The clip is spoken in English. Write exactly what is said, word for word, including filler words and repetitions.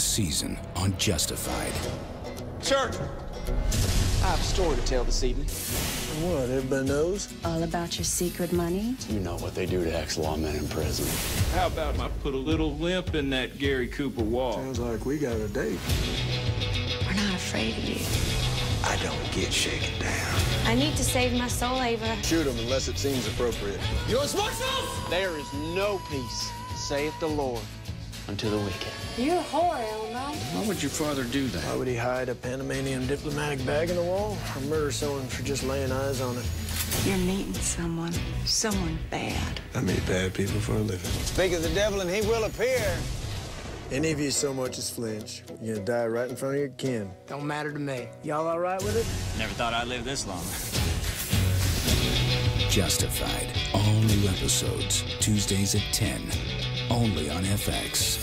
this season on Justified. Sir, I have a story to tell this evening. What, everybody knows? All about your secret money? You know what they do to ex-lawmen in prison. How about I put a little limp in that Gary Cooper wall? Sounds like we got a date. We're not afraid of you. I don't get shaken down. I need to save my soul, Ava. Shoot them unless it seems appropriate. Yours, myself! There is no peace, saith the Lord, until the weekend. You're a whore, Elmo. Why would your father do that? Why would he hide a Panamanian diplomatic bag in the wall? Or murder someone for just laying eyes on it? You're meeting someone. Someone bad. I meet bad people for a living. Speak of the devil and he will appear. Any of you so much as flinch, you're gonna die right in front of your kin. Don't matter to me. Y'all all right with it? Never thought I'd live this long. Justified. All new episodes, Tuesdays at ten, only on F X.